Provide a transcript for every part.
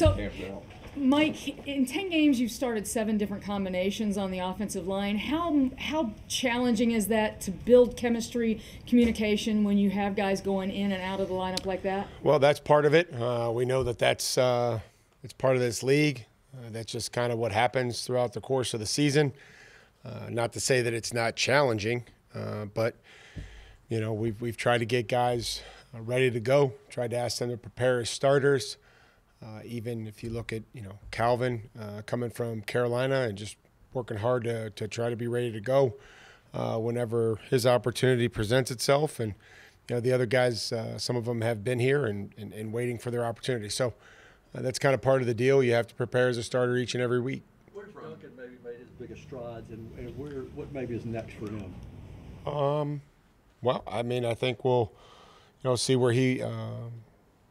So, Mike, in 10 games, you've started 7 different combinations on the offensive line. How challenging is that to build chemistry, communication, when you have guys going in and out of the lineup like that? Well, that's part of it. We know that that's part of this league. That's just kind of what happens throughout the course of the season. Not to say that it's not challenging, but, you know, we've tried to get guys ready to go, tried to ask them to prepare as starters. Even if you look at, you know, Calvin coming from Carolina and just working hard to try to be ready to go whenever his opportunity presents itself. And, you know, the other guys, some of them have been here and waiting for their opportunity. So that's kind of part of the deal. You have to prepare as a starter each and every week. Where Duncan maybe made his biggest strides and where, what maybe is next for him? Well, I mean, I think we'll, you know, see where he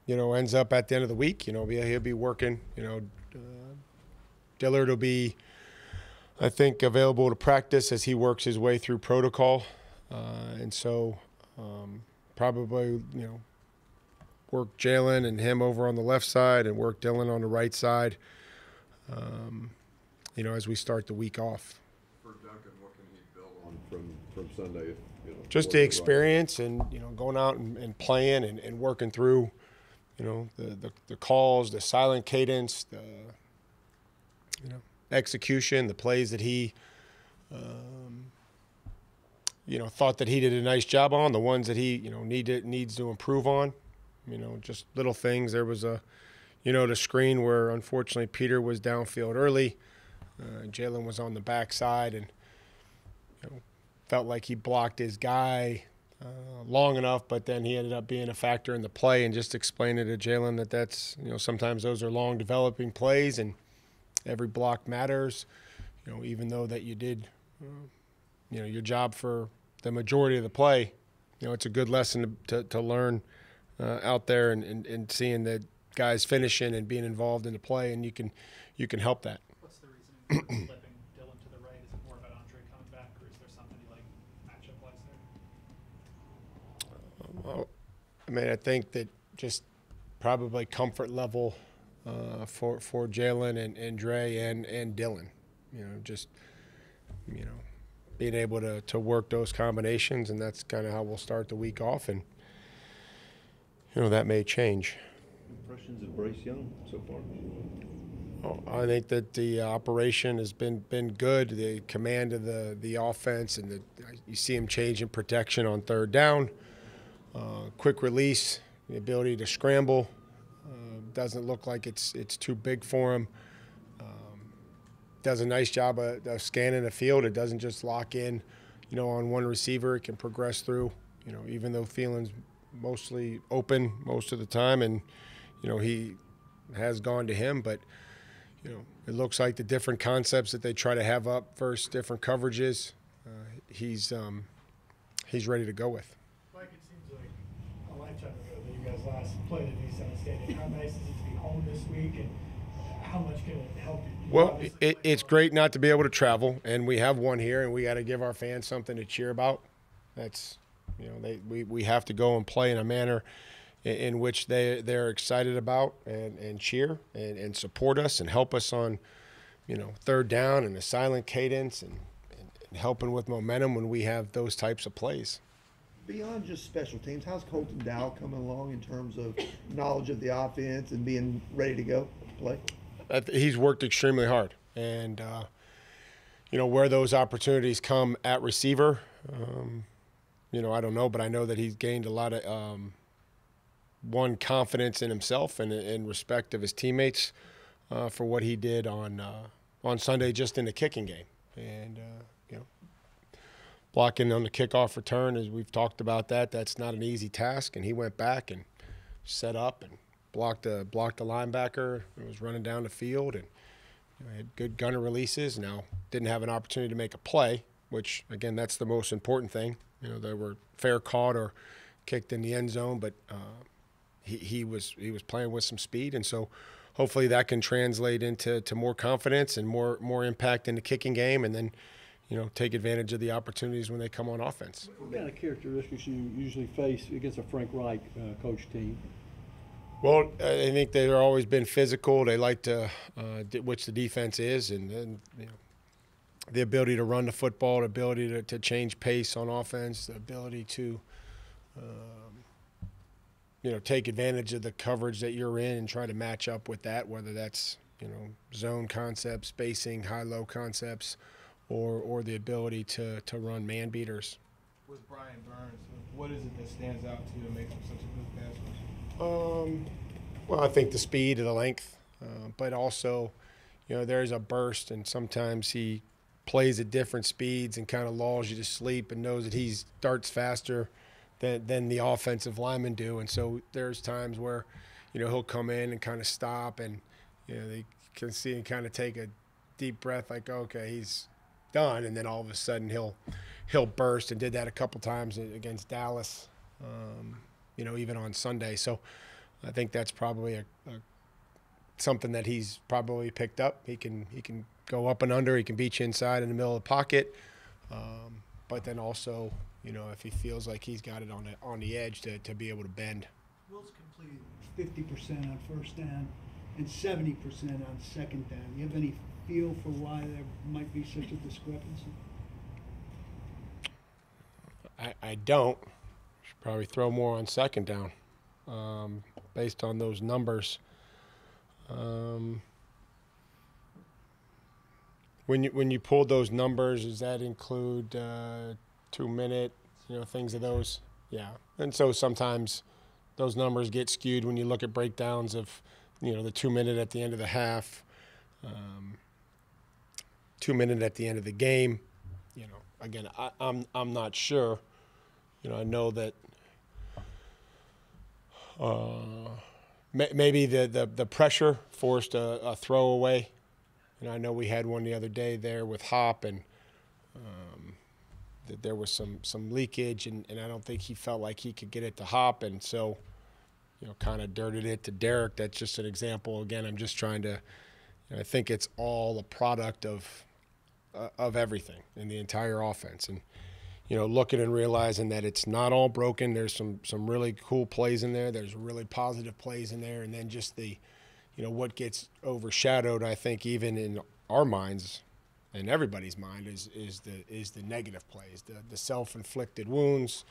you know, ends up at the end of the week. You know, he'll be working. You know, Dillard will be, I think, available to practice as he works his way through protocol. And so probably, you know, work Jalen and him over on the left side and work Dylan on the right side, you know, as we start the week off. For Duncan, what can he build on from Sunday? You know, just the experience and, you know, going out and playing and working through, you know, the calls, the silent cadence, the, you know, execution, the plays that he, you know, thought that he did a nice job on, the ones that he, you know, needs to improve on, you know, just little things. There was a, you know, the screen where unfortunately Peter was downfield early, Jalen was on the backside and, you know, felt like he blocked his guy long enough, but then he ended up being a factor in the play, and just explaining to Jalen that that's, you know, sometimes those are long developing plays and every block matters, you know, even though that you did, you know, your job for the majority of the play, you know, it's a good lesson to learn out there and seeing the guys finishing and being involved in the play, and you can help that. What's the reason for flipping Dylan to the right? Is it more about Andre coming back, or is there something like matchup-wise there? Well, I mean, I think that just probably comfort level for Jalen and Dre and Dylan, you know, just, you know, being able to work those combinations, and that's kind of how we'll start the week off, and, you know, that may change. Impressions of Bryce Young so far? Oh, I think that the operation has been good, the command of the offense, and you see him change in protection on third down. Quick release, the ability to scramble, doesn't look like it's too big for him. Does a nice job of scanning the field. It doesn't just lock in, you know, on one receiver. It can progress through, you know, even though Thielen's mostly open most of the time, and, you know, he has gone to him, but, you know, it looks like the different concepts that they try to have up versus different coverages, he's ready to go with. Ago that you guys last played at East End Stadium. How nice is it to be home this week, and how much can it help you? Well, it's great not to be able to travel, and we have one here, and we got to give our fans something to cheer about. That's, you know, we have to go and play in a manner in which they're excited about and cheer and support us and help us on, you know, third down and the silent cadence and helping with momentum when we have those types of plays. Beyond just special teams, how's Colton Dowell coming along in terms of knowledge of the offense and being ready to go play? He's worked extremely hard. And, you know, where those opportunities come at receiver, you know, I don't know, but I know that he's gained a lot of, confidence in himself and in respect of his teammates for what he did on Sunday just in the kicking game. And, you know, blocking on the kickoff return, as we've talked about, that's not an easy task, and he went back and set up and blocked a linebacker and was running down the field, and, you know, had good gunner releases. Now, didn't have an opportunity to make a play, which, again, that's the most important thing. You know, they were fair caught or kicked in the end zone, but he was playing with some speed, and so hopefully that can translate into more confidence and more impact in the kicking game, and then, you know, take advantage of the opportunities when they come on offense. What kind of characteristics you usually face against a Frank Reich coach team? Well, I think they've always been physical. They like to, which the defense is, and you know, the ability to run the football, the ability to change pace on offense, the ability to, you know, take advantage of the coverage that you're in and try to match up with that, whether that's, you know, zone concepts, spacing, high-low concepts, or the ability to run man beaters. With Brian Burns, what is it that stands out to you and makes him such a good pass rusher? Well, I think the speed and the length, but also, you know, there's a burst, and sometimes he plays at different speeds and kind of lulls you to sleep and knows that he starts faster than the offensive linemen do. And so there's times where, you know, he'll come in and kind of stop, and, you know, they can see and kind of take a deep breath like, okay, he's done. And then all of a sudden he'll burst, and did that a couple times against Dallas. You know, even on Sunday. So I think that's probably something that he's probably picked up. He can go up and under. He can beat you inside in the middle of the pocket. But then also, you know, if he feels like he's got it on the edge to be able to bend. Will's completed 50% on first down and 70% on second down. Do you have any feel for why there might be such a discrepancy? I don't. Probably throw more on second down, based on those numbers. When you pull those numbers, does that include 2 minute, you know, things of those? Yeah, and so sometimes those numbers get skewed when you look at breakdowns of, you know, the 2 minute at the end of the half, 2 minute at the end of the game. You know, again, I'm not sure. You know, I know that maybe the pressure forced a throwaway. And I know we had one the other day there with Hop, and that there was some leakage, and I don't think he felt like he could get it to Hop, and so, you know, kind of dirted it to Derek. That's just an example. Again, I'm just trying to, you know, I think it's all a product of everything in the entire offense. And, you know, looking and realizing that it's not all broken. There's some really cool plays in there. There's really positive plays in there. And then just the, you know, what gets overshadowed, I think, even in our minds and everybody's mind is the negative plays, the self-inflicted wounds,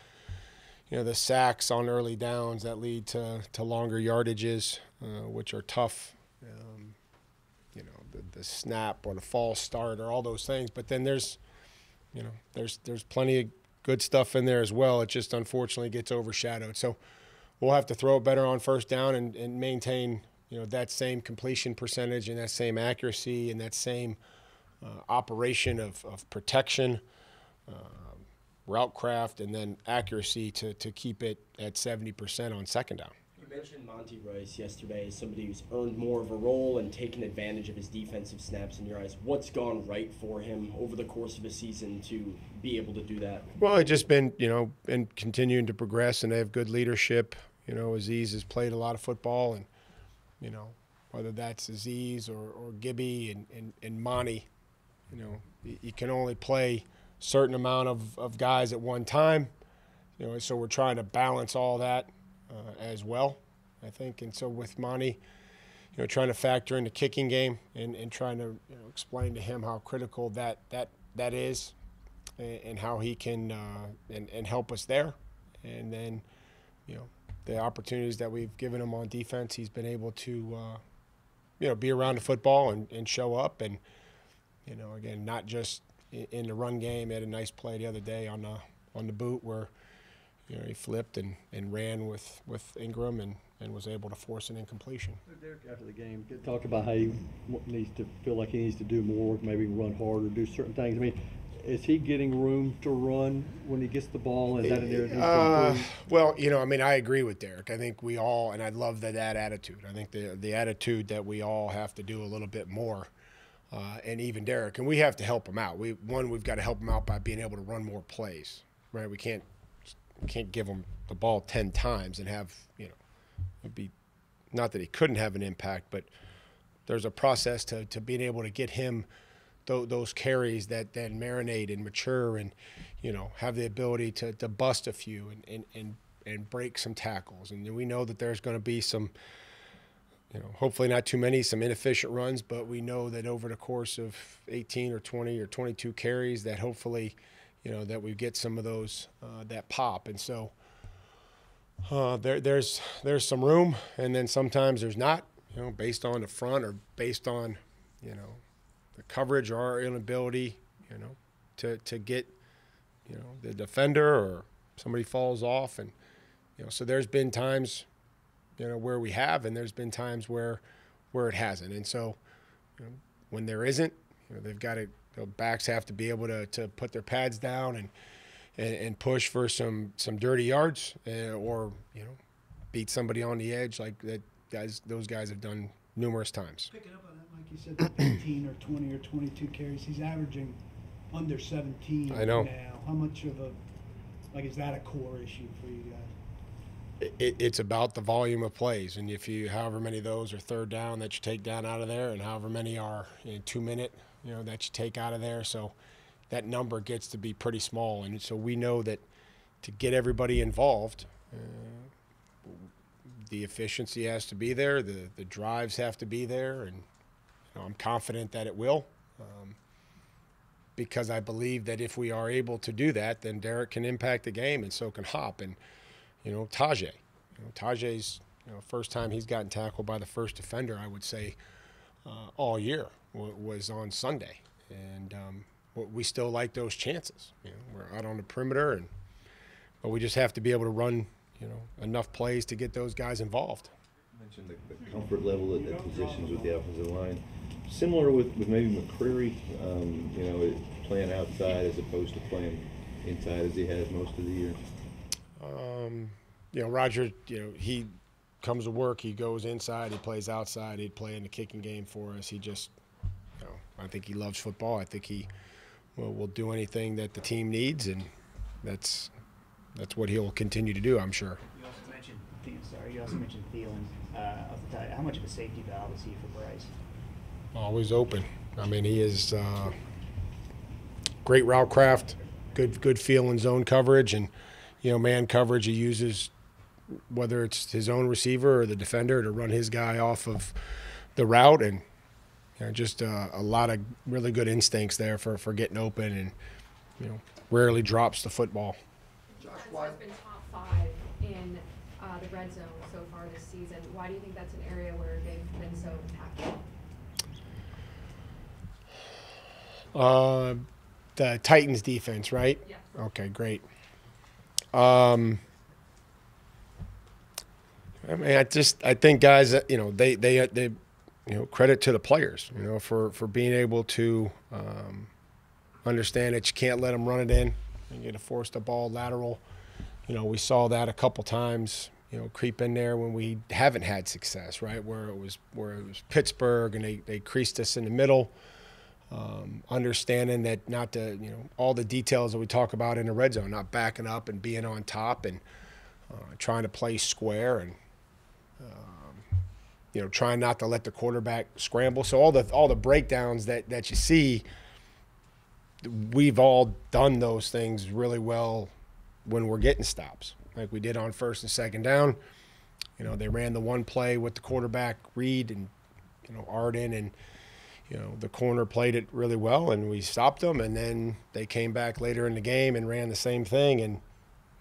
you know, the sacks on early downs that lead to longer yardages, which are tough, you know, the snap or the false start or all those things. But then there's, you know, there's plenty of good stuff in there as well. It just unfortunately gets overshadowed. So we'll have to throw it better on first down and maintain, you know, that same completion percentage and that same accuracy and that same operation of protection, route craft, and then accuracy to keep it at 70% on second down. You mentioned Monty Rice yesterday as somebody who's earned more of a role and taken advantage of his defensive snaps. In your eyes, what's gone right for him over the course of a season to be able to do that? Well, it's just been, you know, and continuing to progress, and they have good leadership. You know, Aziz has played a lot of football, and, you know, whether that's Aziz or Gibby and Monty, you know, you can only play a certain amount of guys at one time. You know, so we're trying to balance all that. As well, I think, and so with Monty, you know, trying to factor in the kicking game and trying to, you know, explain to him how critical that is, and how he can and help us there, and then, you know, the opportunities that we've given him on defense, he's been able to, you know, be around the football and show up, and, you know, again, not just in the run game. He had a nice play the other day on the boot where, you know, he flipped and ran with Ingram and was able to force an incompletion. Derek, after the game, talk about how he needs to feel like he needs to do more, maybe run harder, do certain things. I mean, is he getting room to run when he gets the ball? Is that an area? Well, you know, I mean, I agree with Derek. I think we all, and I love that attitude. I think the attitude that we all have to do a little bit more, and even Derek. And we have to help him out. We've got to help him out by being able to run more plays, right? We can't give him the ball 10 times and have, you know, it'd be not that he couldn't have an impact, but there's a process to being able to get him those carries that then marinate and mature and, you know, have the ability to bust a few and and break some tackles. And we know that there's going to be some, you know, hopefully not too many, some inefficient runs, but we know that over the course of 18 or 20 or 22 carries that hopefully, you know, that we get some of those that pop. And so there's some room, and then sometimes there's not, you know, based on the front or based on, you know, the coverage or our inability, you know, to get, you know, the defender or somebody falls off. And, you know, so there's been times, you know, where we have, and there's been times where it hasn't. And so, you know, when there isn't, you know, they've got to, the backs have to be able to put their pads down and push for some dirty yards, or, you know, beat somebody on the edge like that those guys have done numerous times. Picking up on that, like you said, 18 or 20 or 22 carries, he's averaging under 17 I know. Now. How much of a, like, is that a core issue for you guys? It's about the volume of plays, and if you, however many of those are third down that you take down out of there, and however many are in 2 minute, you know, that you take out of there. So that number gets to be pretty small, and so we know that to get everybody involved, the efficiency has to be there, the drives have to be there, and you know, I'm confident that it will, because I believe that if we are able to do that, then Derek can impact the game, and so can Hop, and you know, Tajay. You know, Tajay's, you know, first time he's gotten tackled by the first defender, I would say, all year was on Sunday, and we still like those chances. You know, we're out on the perimeter, and but we just have to be able to run, you know, enough plays to get those guys involved. You mentioned the comfort level at positions with the offensive line. Similar with maybe McCreary, you know, playing outside as opposed to playing inside as he has most of the year. You know, Roger, you know, he comes to work, he goes inside, he plays outside, he'd play in the kicking game for us. He just, you know, I think he loves football. I think he will do anything that the team needs, and that's what he'll continue to do, I'm sure. You also mentioned Thielen. How much of a safety valve is he for Bryce? Always open. I mean, he is great route craft, good feel in zone coverage, and you know, man coverage. He uses whether it's his own receiver or the defender to run his guy off of the route, and you know, just a lot of really good instincts there for getting open, and you know, rarely drops the football. Josh Wyatt has been top 5 in the red zone so far this season. Why do you think that's an area where they've been so impactful? The Titans defense, right? Yeah. Okay, great. I mean, I think guys, you know, they you know, credit to the players, you know, for being able to understand that you can't let them run it in and get a force the ball lateral. You know, we saw that a couple times, you know, creep in there when we haven't had success, right? Where it was Pittsburgh, and they creased us in the middle. Understanding that not to, you know, all the details that we talk about in the red zone, not backing up and being on top, and trying to play square, and you know, trying not to let the quarterback scramble. So all the breakdowns that you see, we've all done those things really well when we're getting stops, like we did on 1st and 2nd down. You know, they ran the one play with the quarterback, Reed, and you know, Arden, and you know, the corner played it really well, and we stopped them, and then they came back later in the game and ran the same thing, and,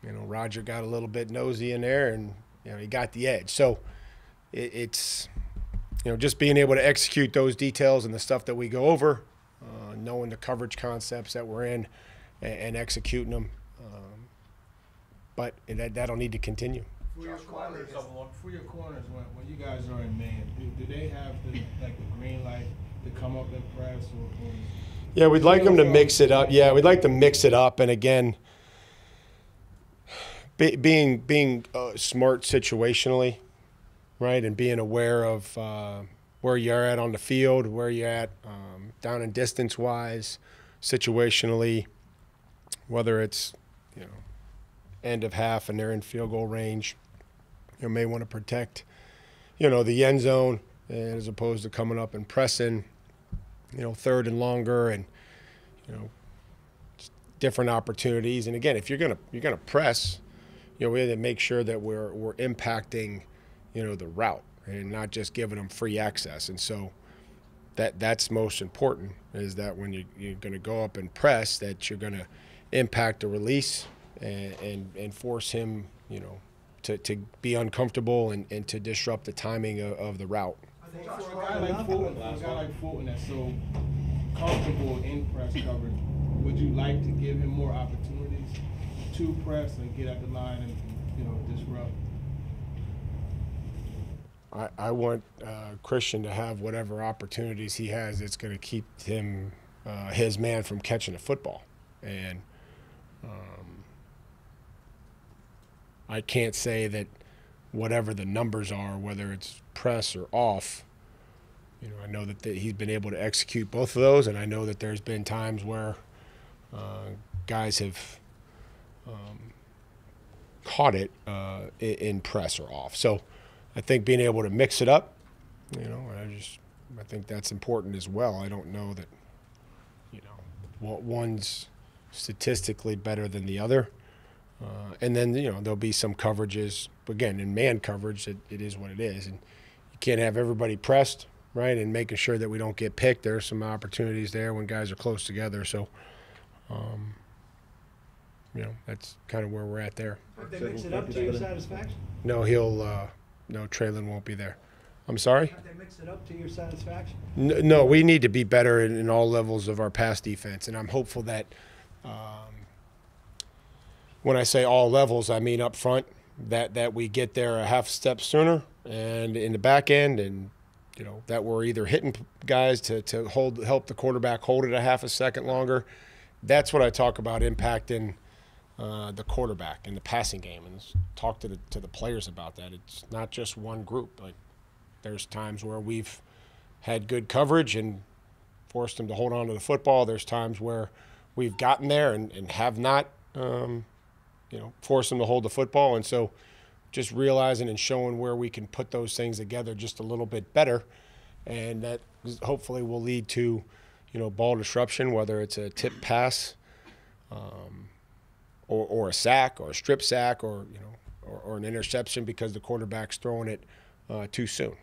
you know, Roger got a little bit nosy in there, and, you know, he got the edge. So it's, you know, just being able to execute those details and the stuff that we go over, knowing the coverage concepts that we're in and executing them. But that'll need to continue. For your corners, when you guys are in man, do they have the green light to come up and press? Or yeah, we'd like them to mix it up. Yeah, we'd like to mix it up. And again, being smart situationally, right, and being aware of where you're at on the field, where you're at down and distance-wise, situationally, whether it's, you know, end of half and they're in field goal range. You may want to protect, you know, the end zone, as opposed to coming up and pressing, you know, 3rd and longer, and you know, different opportunities. And again, if you're gonna press, you know, we had to make sure that we're impacting, you know, the route and not just giving them free access. And so that's most important, is that when you're going to go up and press, that you're going to impact the release and force him, you know, to be uncomfortable and to disrupt the timing of the route. Josh, for a guy like Fulton that's so comfortable in press coverage, would you like to give him more opportunities to press and get at the line and, you know, disrupt? I want Christian to have whatever opportunities he has that's going to keep him, his man, from catching the football. And I can't say that whatever the numbers are, whether it's press or off, you know, I know that he's been able to execute both of those, and I know that there's been times where guys have caught it in press or off. So I think being able to mix it up, you know, I think that's important as well. I don't know that, you know, what one's statistically better than the other. And then, you know, there'll be some coverages. Again, in man coverage, it is what it is. And you can't have everybody pressed, right, and making sure that we don't get picked. There are some opportunities there when guys are close together. So, you know, that's kind of where we're at there. They mix it up to your satisfaction? No, no, Traylon won't be there. I'm sorry? They mix it up to your satisfaction? No, we need to be better in all levels of our pass defense. And I'm hopeful that when I say all levels, I mean up front, that we get there a half step sooner, and in the back end, and, you know, that we're either hitting guys to help the quarterback hold it a half a second longer. That's what I talk about, impacting the quarterback in the passing game, and talk to the players about that. It's not just one group. Like, there's times where we've had good coverage and forced them to hold on to the football. There's times where we've gotten there and have not you know, force them to hold the football. And so just realizing and showing where we can put those things together just a little bit better, and that hopefully will lead to, you know, ball disruption, whether it's a tip pass or a sack or a strip sack, or, you know, or an interception because the quarterback's throwing it too soon.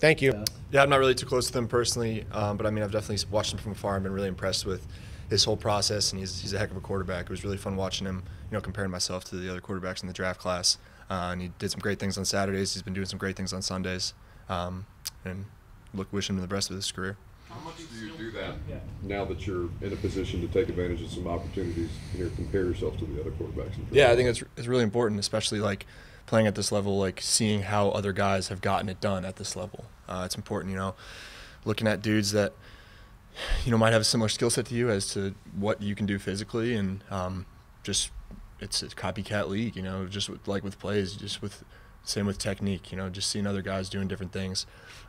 Thank you. Yeah, I'm not really too close to them personally, but I mean, I've definitely watched him from afar and been really impressed with his whole process, and he's a heck of a quarterback. It was really fun watching him, you know, comparing myself to the other quarterbacks in the draft class. And he did some great things on Saturdays. He's been doing some great things on Sundays. And wish him the best of his career. How much do you do that now that you're in a position to take advantage of some opportunities here, compare yourself to the other quarterbacks? Yeah, I think it's really important, especially like playing at this level, like seeing how other guys have gotten it done at this level. It's important, you know, looking at dudes that, you know, might have a similar skill set to you as to what you can do physically, and just it's a copycat league, you know, just with, like with plays, just with same with technique, you know, just seeing other guys doing different things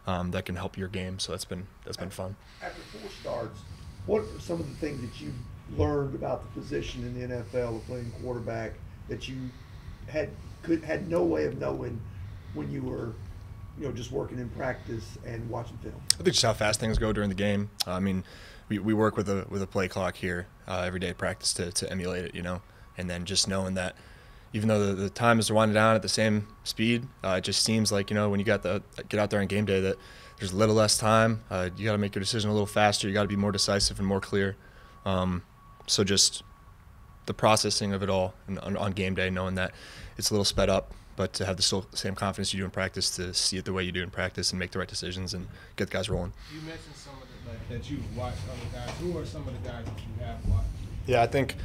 that can help your game. So that's been fun. After 4 starts, what are some of the things that you learned about the position in the NFL of playing quarterback that you had no way of knowing when you were, you know, just working in practice and watching film? I think just how fast things go during the game. I mean, we work with a play clock here every day at practice to emulate it, you know, and then just knowing that even though the time is winding down at the same speed, it just seems like, you know, when you get out there on game day, that there's a little less time. You got to make your decision a little faster. You got to be more decisive and more clear. So just the processing of it all on game day, knowing that it's a little sped up, but to have the same confidence you do in practice, to see it the way you do in practice and make the right decisions and get the guys rolling. You mentioned some of the, like, that you've watched other guys. Who are some of the guys that you have watched? Yeah, I think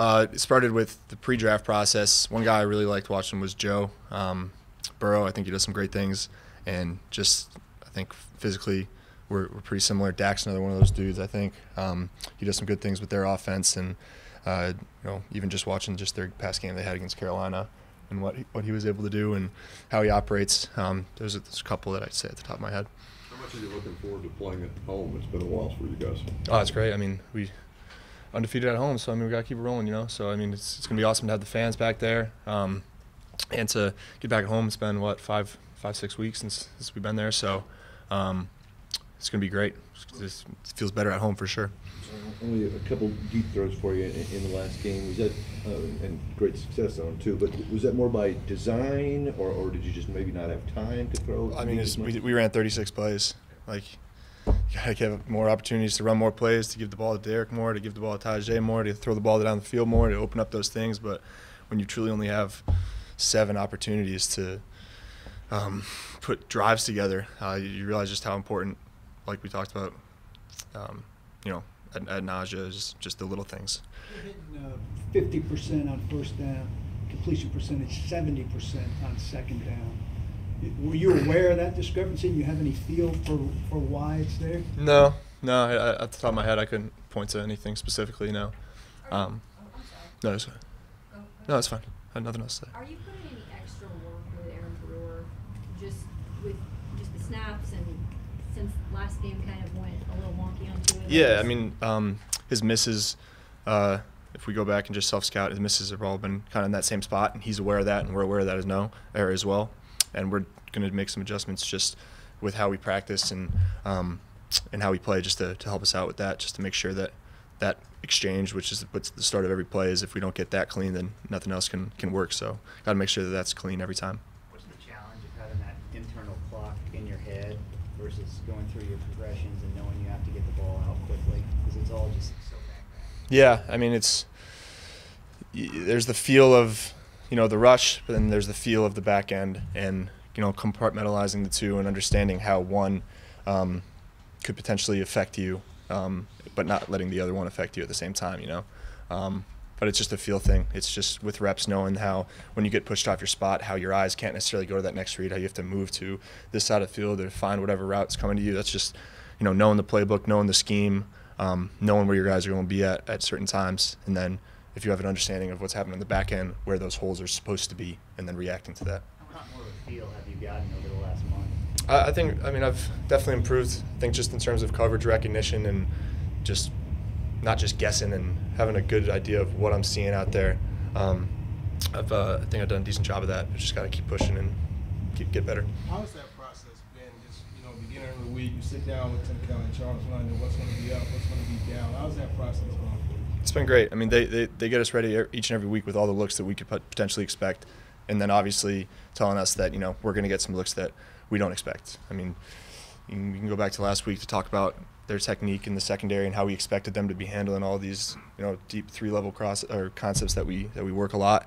it started with the pre-draft process. One guy I really liked watching was Joe Burrow. I think he does some great things, and just I think physically we're pretty similar. Dak's another one of those dudes, I think. He does some good things with their offense, and you know, even just watching just their past game they had against Carolina, and what he was able to do and how he operates. There's a couple that I'd say at the top of my head. How much are you looking forward to playing at home? It's been a while for you guys. Oh, it's great. I mean, we undefeated at home, so I mean, we got to keep it rolling, you know. So I mean, it's going to be awesome to have the fans back there, and to get back home. It's been what, 5, 6 weeks since we've been there. So it's going to be great. This feels better at home for sure. Only a couple deep throws for you in the last game. Was that and great success on too? But was that more by design, or did you just maybe not have time to throw? I mean, we ran 36 plays. Like, you gotta have more opportunities to run more plays, to give the ball to Derek more, to give the ball to Tajay more, to throw the ball down the field more, to open up those things. But when you truly only have 7 opportunities to put drives together, you realize just how important, like we talked about, you know, ad nauseam, is just the little things. You're hitting 50% on first down, completion percentage 70% on second down. Were you aware of that discrepancy? Do you have any feel for why it's there? No, no. At the top of my head, I couldn't point to anything specifically. No. No, it's fine. No, it's fine. I had nothing else to say. Are you putting any extra work with Aaron Brewer, just with the snaps, and since last game kind of went a little wonky on two of those? Yeah, I mean, his misses, if we go back and just self-scout, his misses have all been kind of in that same spot, and he's aware of that, and we're aware of that as well. And we're going to make some adjustments just with how we practice and how we play, just to help us out with that, just to make sure that that exchange, which is what's the start of every play, is if we don't get that clean, then nothing else can work. So got to make sure that that's clean every time. What's the challenge of having that internal clock in your head versus going through your progressions and knowing you have to get the ball out quickly, because it's all just so back? Yeah, I mean, it's there's the feel of, you know, the rush, but then there's the feel of the back end, and, you know, compartmentalizing the two and understanding how one could potentially affect you, but not letting the other one affect you at the same time, you know. But it's just a feel thing. It's just with reps, knowing how when you get pushed off your spot, how your eyes can't necessarily go to that next read, how you have to move to this side of the field or find whatever route's coming to you. That's just, you know, knowing the playbook, knowing the scheme, knowing where your guys are going to be at certain times, and then if you have an understanding of what's happening in the back end, where those holes are supposed to be, and then reacting to that. How much more of a feel have you gotten over the last month? I think, I mean, I've definitely improved. I think just in terms of coverage recognition and just not just guessing and having a good idea of what I'm seeing out there. I think I've done a decent job of that. I just got to keep pushing and get better. How has that process been? Just, you know, beginning of the week, you sit down with Tim Kelly and Charles, and what's going to be up, what's going to be down. How's that process going? It's been great. I mean, they get us ready each and every week with all the looks that we could potentially expect, and then obviously telling us that, you know, we're going to get some looks that we don't expect. I mean, we can go back to last week to talk about their technique in the secondary and how we expected them to be handling all these, you know, deep three-level cross or concepts that we work a lot,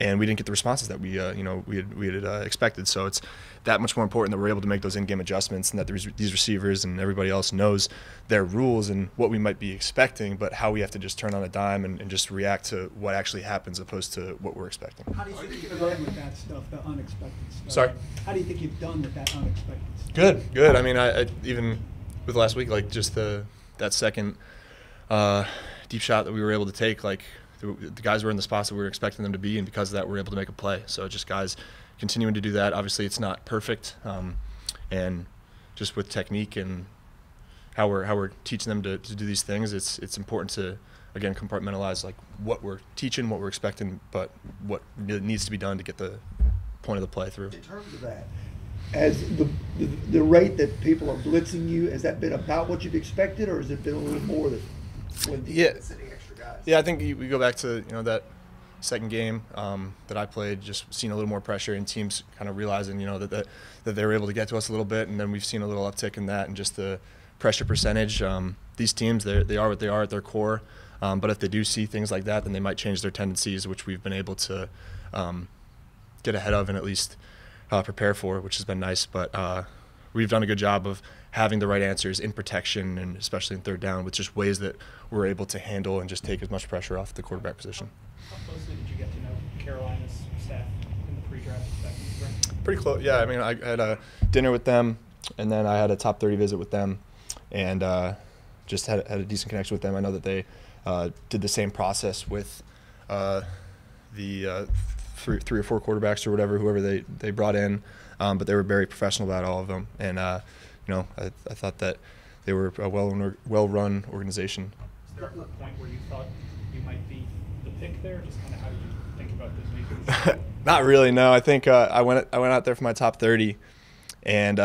and we didn't get the responses that we you know, we had expected. So it's that much more important that we're able to make those in-game adjustments, and that these receivers and everybody else knows their rules and what we might be expecting, but how we have to just turn on a dime and just react to what actually happens, opposed to what we're expecting. How do you think you've done with that stuff, the unexpected stuff? Sorry? How do you think you've done with that unexpected stuff? Good, good. I mean, I even with last week, like just that second deep shot that we were able to take, like the guys were in the spots that we were expecting them to be, and because of that, we were able to make a play. So just guys continuing to do that. Obviously, it's not perfect, and just with technique and how we're teaching them to do these things, it's important to, again, compartmentalize like what we're teaching, what we're expecting, but what needs to be done to get the point of the play through. In terms of that, as the rate that people are blitzing you, has that been about what you've expected, or has it been a little more than when sitting extra guys? Yeah, I think we go back to, you know, that second game that I played, just seeing a little more pressure and teams kind of realizing, you know, that they were able to get to us a little bit, and then we've seen a little uptick in that and just the pressure percentage. These teams, they are what they are at their core, but if they do see things like that, then they might change their tendencies, which we've been able to get ahead of and at least prepare for, which has been nice. But we've done a good job of having the right answers in protection, and especially in third down, with just ways that we're able to handle and just take as much pressure off the quarterback position. How closely did you get to know Carolina's staff in the pre-draft? Pretty close, yeah. I mean, I had a dinner with them, and then I had a top 30 visit with them, and just had a decent connection with them. I know that they did the same process with the three or four quarterbacks or whatever, whoever they brought in, but they were very professional about all of them, and you know, I thought that they were a well-run organization. Is there a point where you thought you might be the pick there? Just kind of how did you think about this week? Not really, no. I think I went out there for my top 30, and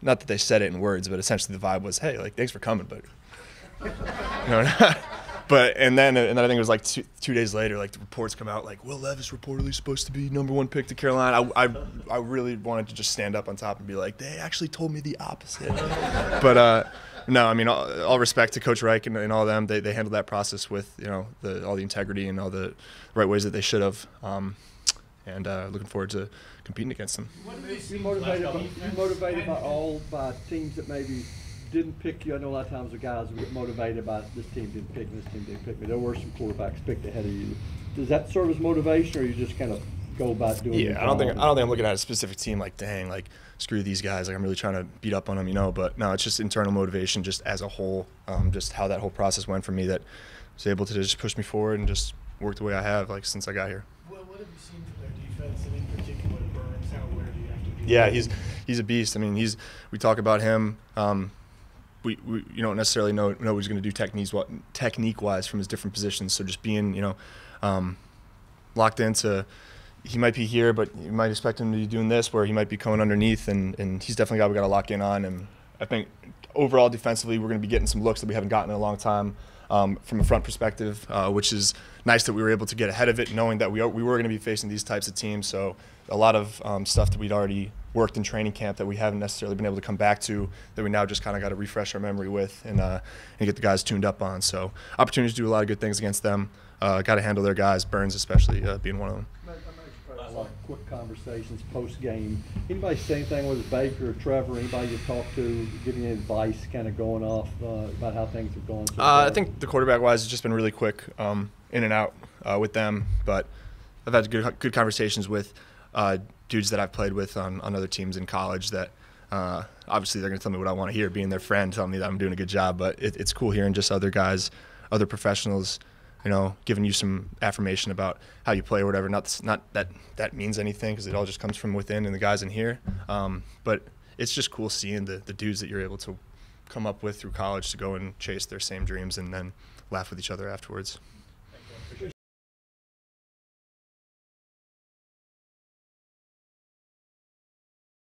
Not that they said it in words, but essentially the vibe was, hey, like, thanks for coming, but you know, and then I think it was like two days later, like the reports come out, like Will Levis reportedly supposed to be #1 pick to Carolina. I really wanted to just stand up on top and be like, they actually told me the opposite. But no, I mean, all respect to Coach Reich and all of them. They handled that process with, you know, all the integrity and all the right ways that they should have. And looking forward to competing against them. You're motivated by teams that maybe didn't pick you. I know a lot of times the guys get motivated by this team didn't pick me, this team didn't pick me. There were some quarterbacks picked ahead of you. Does that serve as motivation, or you just kind of go about doing? Yeah, I don't think I'm looking at a specific team like, dang, like screw these guys. Like I'm really trying to beat up on them, you know. But no, it's just internal motivation, just as a whole, just how that whole process went for me that was able to just push me forward and just work the way I have, like, since I got here. Well, what have you seen from their defense, and in particular Burns? How aware do you have to be? Yeah, he's a beast. I mean, we talk about him. You don't necessarily know what he's going to do technique-wise from his different positions. So just being, you know, locked into, he might be here, but you might expect him to be doing this, where he might be coming underneath, and he's definitely a guy we got to lock in on. And I think overall defensively, we're going to be getting some looks that we haven't gotten in a long time. From a front perspective, which is nice that we were able to get ahead of it, knowing that we were going to be facing these types of teams. So a lot of stuff that we'd already worked in training camp that we haven't necessarily been able to come back to, that we now just kind of got to refresh our memory with and get the guys tuned up on. So opportunities to do a lot of good things against them. Got to handle their guys, Burns especially being one of them. A lot of quick conversations post-game. Anybody say anything, whether it's Baker or Trevor, anybody you talk to, giving you advice, kind of going off about how things have gone? I think the quarterback-wise has just been really quick in and out with them, but I've had good conversations with dudes that I've played with on other teams in college that obviously they're going to tell me what I want to hear, being their friend, telling me that I'm doing a good job, but it's cool hearing just other guys, other professionals, you know, giving you some affirmation about how you play or whatever. Not that that means anything, because it all just comes from within and the guys in here. But it's just cool seeing the dudes that you're able to come up with through college to go and chase their same dreams and then laugh with each other afterwards.